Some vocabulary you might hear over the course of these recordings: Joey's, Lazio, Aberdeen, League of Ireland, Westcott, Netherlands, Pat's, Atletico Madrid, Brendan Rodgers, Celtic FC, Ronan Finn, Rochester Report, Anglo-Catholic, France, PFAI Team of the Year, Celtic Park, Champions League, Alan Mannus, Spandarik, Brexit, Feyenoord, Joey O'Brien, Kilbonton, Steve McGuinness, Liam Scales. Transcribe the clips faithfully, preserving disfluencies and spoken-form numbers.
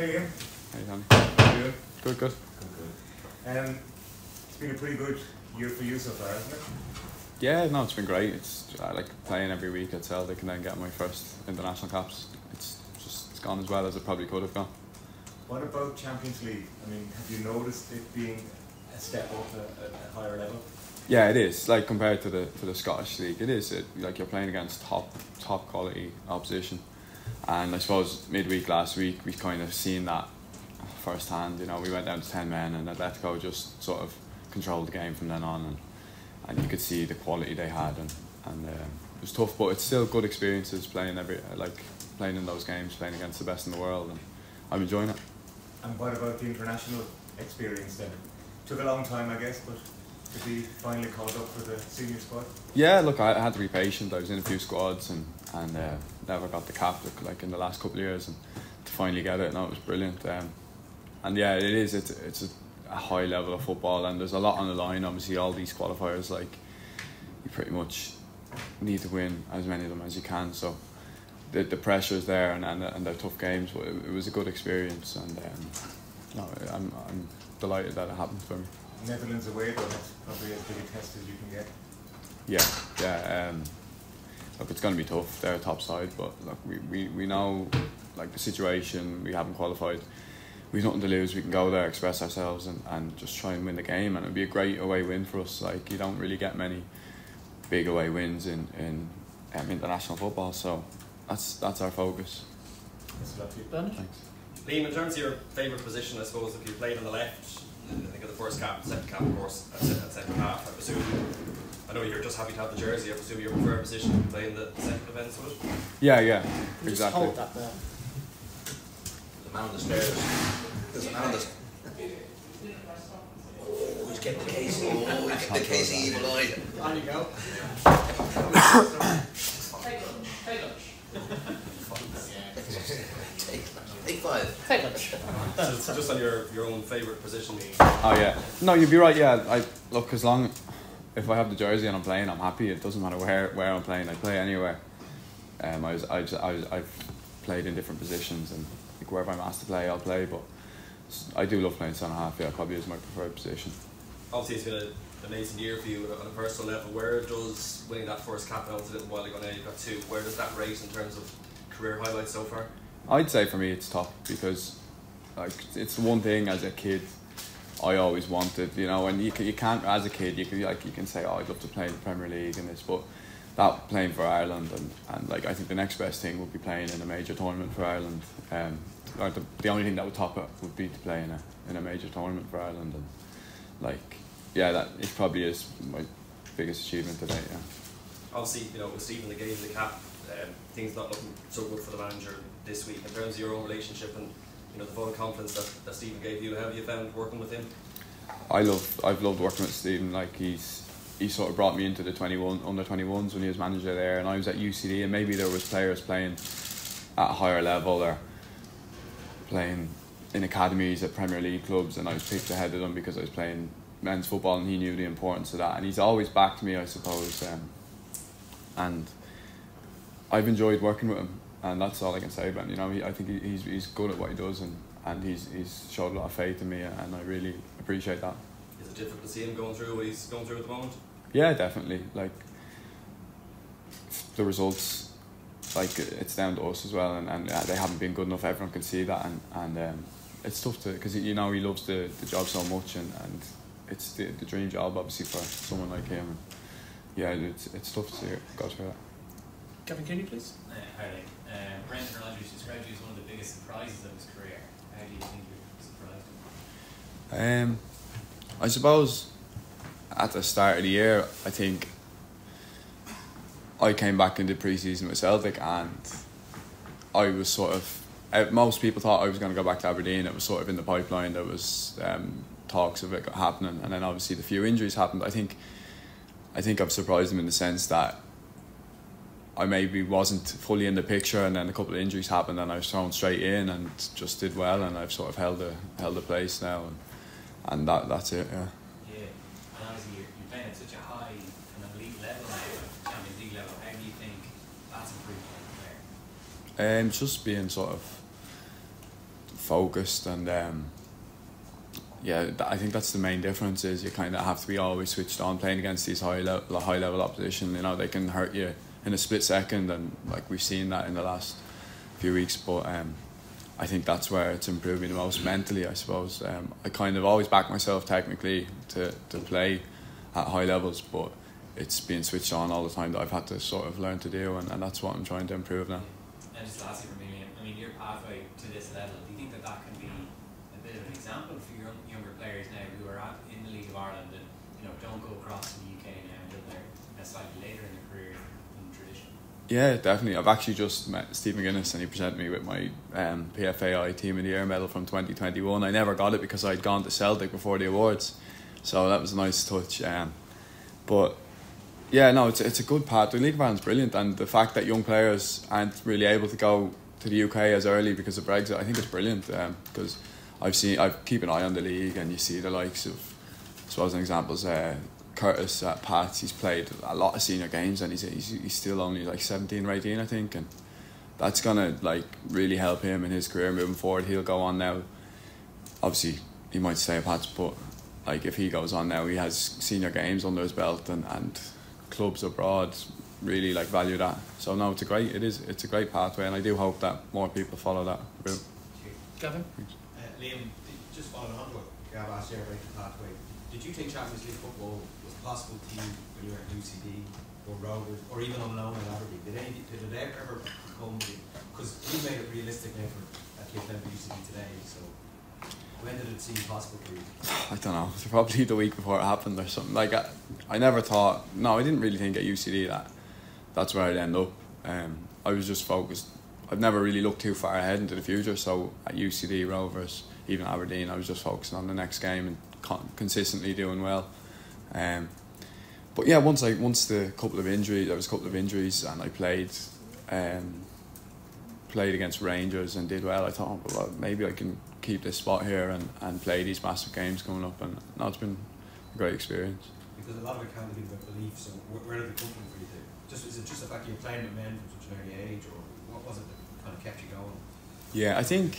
How are you? How are you? Good, good. good, good. Um, it's been a pretty good year for you so far, hasn't it? Yeah, no, it's been great. It's I like playing every week at Celtic and then getting my first international caps. It's just it's gone as well as it probably could have gone. What about Champions League? I mean, have you noticed it being a step up at a, a higher level? Yeah, it is. Like compared to the to the Scottish League, it is. It, like you're playing against top top quality opposition. And I suppose midweek last week we kind of seen that firsthand. You know, we went down to ten men and Atletico just sort of controlled the game from then on, and, and you could see the quality they had, and and um, it was tough, but it's still good experiences playing every like playing in those games, playing against the best in the world, and I'm enjoying it. And what about the international experience then? Took a long time, I guess, but to be finally called up for the senior squad? Yeah, look, I had to be patient. I was in a few squads and, and uh, never got the cap like in the last couple of years, and to finally get it, no, it was brilliant. Um, and yeah, it is, it's, it's a high level of football and there's a lot on the line. Obviously all these qualifiers, like you pretty much need to win as many of them as you can, so the, the pressure is there, and, and, and they're tough games, but it, it was a good experience, and um, no, I'm, I'm delighted that it happened for me. Netherlands away, though, that's probably as big a test as you can get. Yeah, yeah. Um, look, it's going to be tough. They're a top side, but look, we, we, we know like the situation. We haven't qualified. We've nothing to lose. We can go there, express ourselves, and, and just try and win the game. And it'd be a great away win for us. Like you don't really get many big away wins in in um, international football, so that's that's our focus. That's lucky. Thanks. Liam, in terms of your favourite position, I suppose if you played on the left. I think of the first cap, second cap, of course, at second half. I presume, I know you're just happy to have the jersey, I presume your preferred position to play in the second events of it? Yeah, yeah, you exactly. Just hold that there. There's a man on the stairs. There's a man on the stairs. Oh, he's getting the Casey. Oh, he's getting the Casey evil eye. On you go. Take lunch. Take five. Take lunch. So just on your, your own favourite position. Oh yeah, no, you'd be right. Yeah, I look as long if I have the jersey and I'm playing, I'm happy. It doesn't matter where where I'm playing. I play anywhere. Um, I was I just, I was, I've played in different positions, and like, wherever I'm asked to play, I'll play. But I do love playing centre half. Yeah, probably is my preferred position. Obviously, it's been a, an amazing year for you on a personal level. Where does winning that first cap out a little while ago now? You've got two. Where does that rate in terms of career highlights so far? I'd say for me it's top, because like it's the one thing as a kid I always wanted, you know, and you can, you can't as a kid you can like you can say, oh, I'd love to play in the Premier League and this, but that playing for Ireland, and, and like I think the next best thing would be playing in a major tournament for Ireland. Um, like the, the only thing that would top it would be to play in a in a major tournament for Ireland, and like yeah, that it probably is my biggest achievement to date. Yeah. Obviously, you know, receiving the game, the cap. Um, things not looking so good for the manager this week. In terms of your own relationship and you know the vote of confidence that, that Stephen gave you, how have you found working with him? I love, I've loved working with Stephen. Like he's he sort of brought me into the twenty-one under twenty-ones when he was manager there, and I was at U C D, and maybe there was players playing at a higher level or playing in academies at Premier League clubs, and I was picked ahead of them because I was playing men's football, and he knew the importance of that, and he's always backed me, I suppose, um, and. I've enjoyed working with him, and that's all I can say about him. You know, he, I think he, he's he's good at what he does, and, and he's he's showed a lot of faith in me, and I really appreciate that. Is it difficult to see him going through what he's going through at the moment? Yeah, definitely. Like the results, like it's down to us as well, and, and they haven't been good enough. Everyone can see that, and and um, it's tough to because you know he loves the, the job so much, and, and it's the, the dream job obviously for someone like him. And yeah, it's it's tough to go through that. Kevin, can you please? Uh, Harley, uh, Brendan Rodgers described you as one of the biggest surprises of his career. How do you think you surprised him? Um, I suppose at the start of the year, I think I came back into pre-season with Celtic, and I was sort of, most people thought I was going to go back to Aberdeen. It was sort of in the pipeline. There was um, talks of it happening, and then obviously the few injuries happened. I think, I think I've surprised him in the sense that I maybe wasn't fully in the picture, and then a couple of injuries happened, and I was thrown straight in and just did well, and I've sort of held a held a place now, and and that that's it. Yeah. Yeah, and obviously you're, you're playing at such a high kind of league level now, Champions League level. How do you think that's improved? Um, just being sort of focused, and um, yeah, I think that's the main difference. Is you kind of have to be always switched on playing against these high level, high level opposition. You know, they can hurt you in a split second, and like we've seen that in the last few weeks. But um, I think that's where it's improving the most mentally, I suppose. Um, I kind of always back myself technically to to play at high levels, but it's being switched on all the time that I've had to sort of learn to do, and, and that's what I'm trying to improve now. And just lastly for me, I mean, your pathway to this level, do you think that that can be a bit of an example for your younger players now who are at, in the League of Ireland, and you know, don't go across to the U K now until they're slightly later in their career in the tradition? Yeah, definitely. I've actually just met Steve McGuinness, and he presented me with my um, P F A I Team of the Year medal from twenty twenty-one. I never got it because I'd gone to Celtic before the awards, so that was a nice touch. Um, but yeah, no, it's it's a good part. The League of Ireland's brilliant, and the fact that young players aren't really able to go to the U K as early because of Brexit, I think it's brilliant. Um, because I've seen, I keep an eye on the league, and you see the likes of, I suppose, an examples. Uh, Curtis at Pat's, he's played a lot of senior games, and he's he's, he's still only like seventeen or eighteen, I think, and that's gonna like really help him in his career moving forward. He'll go on now. Obviously, he might stay at Pat's, but like if he goes on now, he has senior games under his belt, and and. Clubs abroad really like value that. So no, it's a great, it is, it's a great pathway, and I do hope that more people follow that route. Gavin? Uh, Liam, just following on what Gav asked you about the pathway, did you think Champions League football was possible to you when you were at U C D or Rovers or even on loan at Aberdeen? Did any, did it ever become, because you made it realistic effort at U C D today, so when did it seem possible for you? I don't know, it's probably the week before it happened or something. Like I, I never thought, no I didn't really think at U C D that that's where I'd end up. um, I was just focused, I've never really looked too far ahead into the future, so at U C D, Rovers, even Aberdeen, I was just focusing on the next game and con consistently doing well. Um, but yeah, once I once the couple of injuries, there was a couple of injuries, and I played um, played against Rangers and did well, I thought, oh, well, maybe I can keep this spot here and, and play these massive games coming up, and no, it's been a great experience. Because a lot of it can be about belief, so where did it come from for you? Just, is it just the fact you're playing with men from such an early age, or what was it that kind of kept you going? Yeah, I think,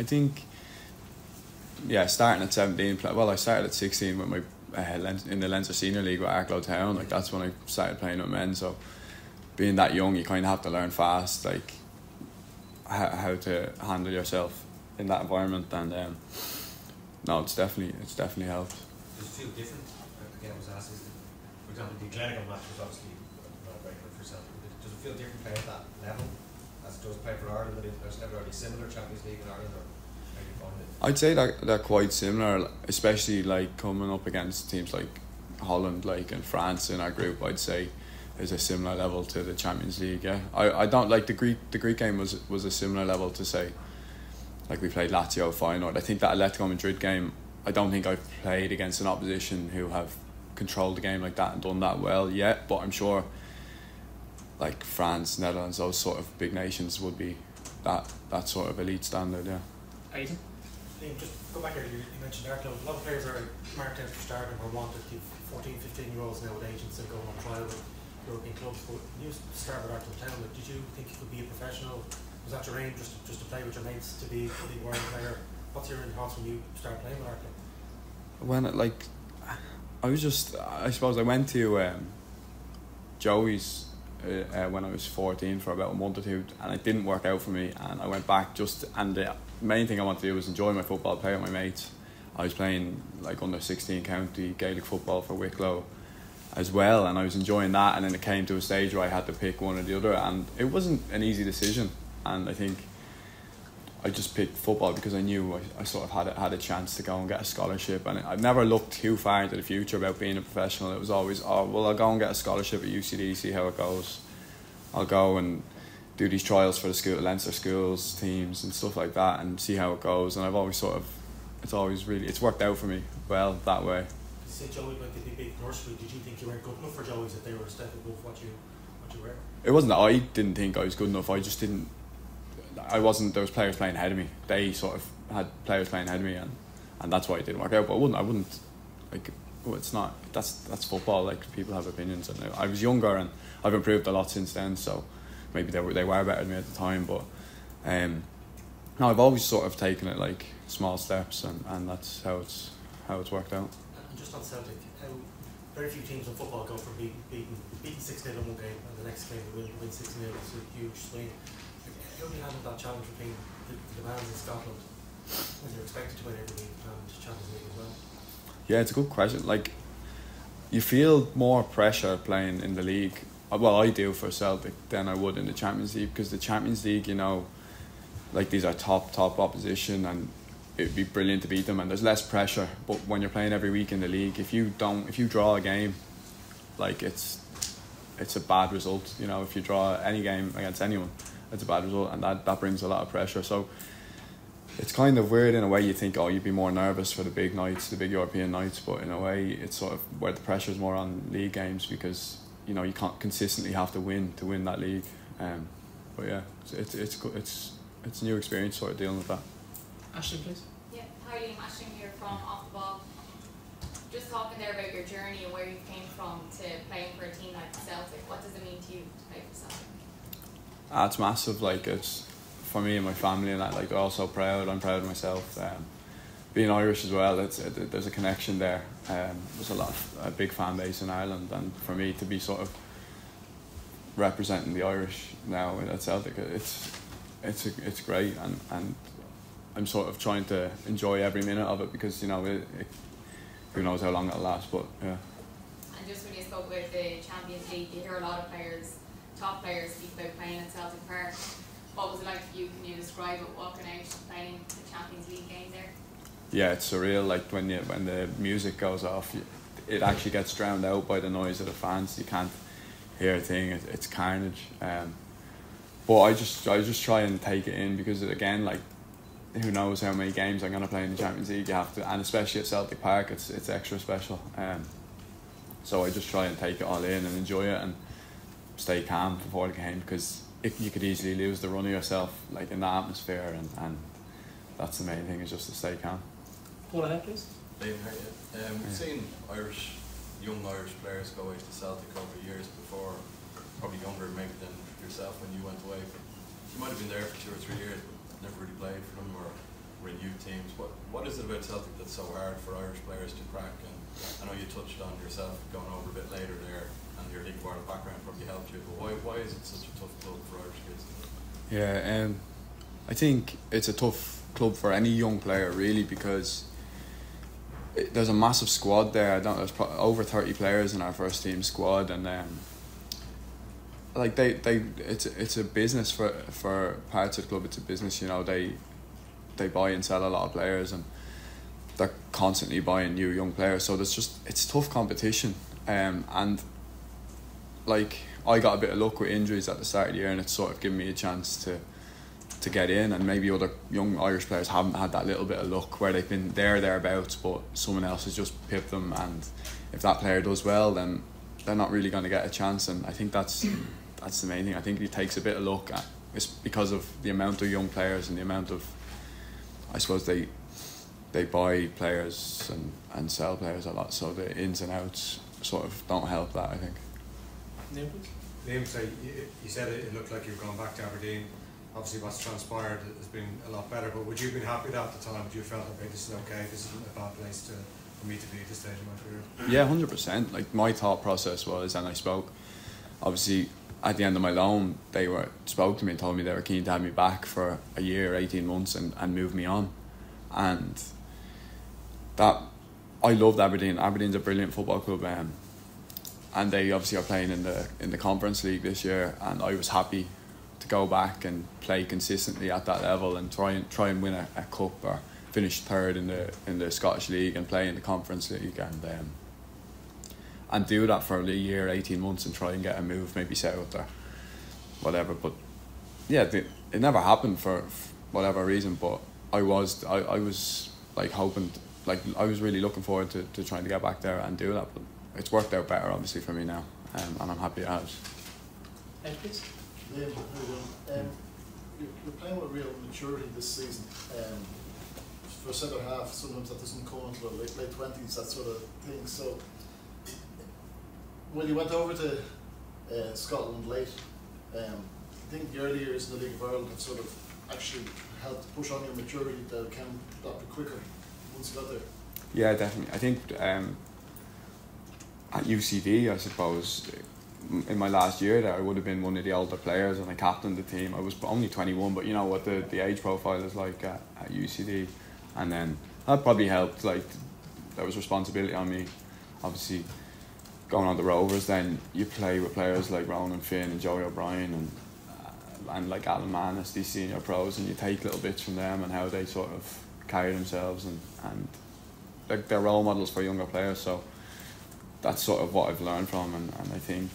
I think, yeah, starting at seventeen, well I started at sixteen with my, uh, in the Leinster Senior League with Arklow Town, like that's when I started playing with men, so being that young you kind of have to learn fast, like how, how to handle yourself in that environment, and um, no, it's definitely it's definitely helped. Does it feel different? Again, I was asked, is it, for example, the Glenaghan match was obviously not a great one for yourself. Does it feel different playing at that level as it does play for Ireland? There's never really similar Champions League in Ireland, or how you find it? I'd say that they're quite similar, especially like coming up against teams like Holland, like and France in our group. I'd say is a similar level to the Champions League. Yeah, I I don't like the Greek the Greek game was was a similar level to say. Like we played Lazio, Feyenoord. I think that Atletico Madrid game, I don't think I've played against an opposition who have controlled the game like that and done that well yet, but I'm sure like France, Netherlands, those sort of big nations would be that that sort of elite standard, yeah. Aidan? Liam, just go back here, you mentioned Arklow. A lot of players are marked out for starting or wanted. You've fourteen, fifteen year olds now with agents that go on trial with European clubs, but you started at Arklow Town, like, did you think you could be a professional? Was that your aim, just to, just to play with your mates, to be a League One player? What's your thoughts when you start playing with Arklow? When it, like, I was just, I suppose I went to um, Joey's uh, uh, when I was fourteen for about a month or two, and it didn't work out for me, and I went back just, and the main thing I wanted to do was enjoy my football, play with my mates. I was playing like under sixteen county Gaelic football for Wicklow as well, and I was enjoying that, and then it came to a stage where I had to pick one or the other, and it wasn't an easy decision. And I think I just picked football because I knew I, I sort of had a, had a chance to go and get a scholarship, and I've never looked too far into the future about being a professional. It was always, oh well, I'll go and get a scholarship at U C D, see how it goes. I'll go and do these trials for the school, Leinster schools teams and stuff like that, and see how it goes. And I've always sort of, it's always really, it's worked out for me well that way. You said Joey went to the big nursery. Did you think you weren't good enough for Joey's, that they were a step above what you what you were? It wasn't that I didn't think I was good enough. I just didn't. I wasn't. There was players playing ahead of me. They sort of had players playing ahead of me, and, and that's why it didn't work out. But I wouldn't. I wouldn't. Like, well, it's not. That's that's football. Like, people have opinions, and I was younger, and I've improved a lot since then. So maybe they were they were better than me at the time. But um, no, I've always sort of taken it like small steps, and, and that's how it's how it's worked out. And just on Celtic, um, very few teams in football go from beating beating beating six nil in one game and the next game they win win six nil. It's a huge swing. How do you handle that challenge between the, the demands in Scotland when you're expected to win every league and Champions League as well? Yeah, it's a good question. Like, you feel more pressure playing in the league. Well, I do for Celtic than I would in the Champions League, because the Champions League, you know, like, these are top, top opposition, and it'd be brilliant to beat them, and there's less pressure. But when you're playing every week in the league, if you don't, if you draw a game, like, it's, it's a bad result. You know, if you draw any game against anyone, it's a bad result, and that, that brings a lot of pressure. So it's kind of weird in a way. You think, oh, you'd be more nervous for the big nights, the big European nights, but in a way, it's sort of where the pressure is more on league games, because, you know, you can't consistently have to win to win that league. Um, but yeah, it's it's it's it's a new experience sort of dealing with that. Ashton, please. Yeah, hi, I'm Ashton here from Off the Ball. Just talking there about your journey and where you came from to playing for a team like Celtic. What does it mean to you to play for Celtic? Ah, it's massive. Like, it's for me and my family, and I, like, I'm so proud. I'm proud of myself. Um, being Irish as well, it's it, there's a connection there. Um, there's a lot of a big fan base in Ireland, and for me to be sort of representing the Irish now at Celtic, it's it's a, it's great, and and I'm sort of trying to enjoy every minute of it, because, you know, it, it, who knows how long it'll last, but yeah. And just when you spoke about the Champions League, you hear a lot of players, top players, speak about playing at Celtic Park. What was it like for you? Can you describe it, walking out playing the Champions League game there? Yeah, it's surreal. Like, when you when the music goes off, it actually gets drowned out by the noise of the fans. You can't hear a thing. It, it's carnage. Um, but I just I just try and take it in, because, again, like, who knows how many games I'm gonna play in the Champions League? You have to, and especially at Celtic Park, it's it's extra special. Um, so I just try and take it all in and enjoy it and stay calm before the game, because if you could easily lose the run of yourself, like, in that atmosphere, and, and that's the main thing, is just to stay calm. Paul, ahead, please. Um, we've seen Irish, young Irish players go away to Celtic over years before, probably younger maybe than yourself when you went away. You might have been there for two or three years, but never really played for them, or were in youth teams. What What is it about Celtic that's so hard for Irish players to crack? And I know you touched on yourself going over a bit later there, and your League of Ireland background probably helped you, but why Why is it such a tough club for Irish kids? Yeah, um, I think it's a tough club for any young player, really, because there's a massive squad there. I don't. There's pro over thirty players in our first team squad, and um, like they, they, it's it's a business for for parts of the club. It's a business, you know. They, they buy and sell a lot of players, and they're constantly buying new young players. So there's just it's tough competition, um, and like I got a bit of luck with injuries at the start of the year, and it's sort of given me a chance to. to get in, and maybe other young Irish players haven't had that little bit of luck where they've been there thereabouts, but someone else has just pipped them, and if that player does well, then they're not really going to get a chance. And I think that's that's the main thing. I think it takes a bit of luck. It's because of the amount of young players and the amount of, I suppose, they they buy players and, and sell players a lot, so the ins and outs sort of don't help that, I think. Liam, Liam, you said it, it looked like you've gone back to Aberdeen. Obviously, what's transpired has been a lot better, but would you have been happy that at the time? Would you have felt, okay, this is okay, this isn't a bad place to, for me to be at this stage of my career? Yeah, one hundred percent. Like, my thought process was, and I spoke, obviously, at the end of my loan, they were spoke to me and told me they were keen to have me back for a year, eighteen months, and, and move me on. And that, I loved Aberdeen. Aberdeen's a brilliant football club, um, and they obviously are playing in the in the Conference League this year, and I was happy to go back and play consistently at that level and try and try and win a, a cup or finish third in the in the Scottish League and play in the Conference League, and um, and do that for a year, eighteen months, and try and get a move maybe south or whatever. But yeah, the, it never happened for whatever reason. But I was I, I was like hoping to, like I was really looking forward to, to trying to get back there and do that. But it's worked out better obviously for me now, um, and I'm happy it has. Ed, please. Um, you're, you're playing with real maturity this season. Um, for second half, sometimes that doesn't come until late late twenties, that sort of thing. So, when you went over to uh, Scotland late, um, I think the early years in the League of Ireland have sort of actually help to push on your maturity that can a bit quicker once you got there? Yeah, definitely. I think um, at U C D, I suppose, in my last year there, I would have been one of the older players and I captained the team. I was only twenty-one, but you know what the, the age profile is like at, at U C D. And then that probably helped. Like, there was responsibility on me. Obviously, going on the Rovers, then you play with players like Ronan Finn and Joey O'Brien and and like Alan Mannus, these senior pros, and you take little bits from them and how they sort of carry themselves and, and like they're role models for younger players. So that's sort of what I've learned from, and, and I think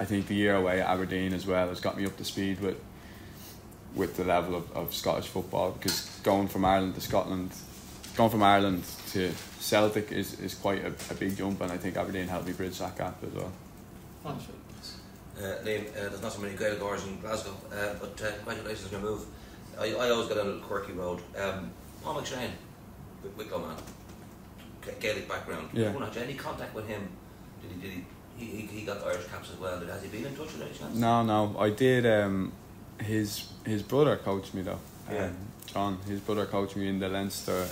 I think the year away at Aberdeen as well has got me up to speed with with the level of, of Scottish football, because going from Ireland to Scotland, going from Ireland to Celtic is, is quite a, a big jump, and I think Aberdeen helped me bridge that gap as well. Thanks. Uh, Liam, uh, there's not so many Gaelgors in Glasgow, uh, but uh, congratulations on your move. I, I always got on a little quirky road. Um, Paul McShane, Wicklow man, Gaelic background. Yeah. Any contact with him? Did he? Did he? He, he got the Irish caps as well. Has he been in touch with any chance? No, no. I did. Um, his his brother coached me though. Yeah. Um, John, his brother coached me in the Leinster.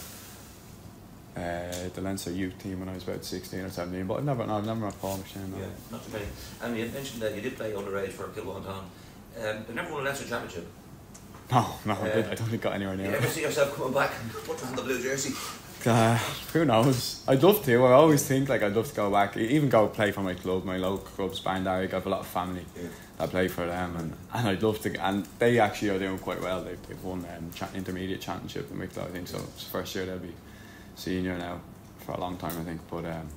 Uh, the Leinster youth team when I was about sixteen or seventeen, but I've never, no, I've never met Paul McShane. No. Yeah, not too many. I mean, you mentioned that you did play underage for Kilbonton. Um, They've never won a Leinster championship. No, no, uh, I, did. I don't think got anywhere near. You ever see yourself coming back and putting on the blue jersey? Uh, who knows? I'd love to. I always think like I'd love to go back, even go play for my club, my local club, Spandarik. I have a lot of family yeah. that play for them, and, and I'd love to. And they actually are doing quite well. They've, they've won an um, intermediate championship in Wicklow, I think. So it's first year they'll be senior now for a long time, I think. But um,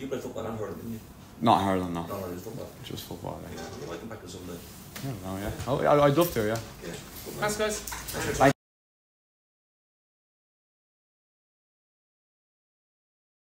you played football and hurling, didn't you? Not hurling, no. Not hurling, football. Just football. Yeah, yeah. You might come back to something. I don't know. Yeah. Oh, yeah. I'd love to. Yeah. Yeah. Thanks, guys. Thanks.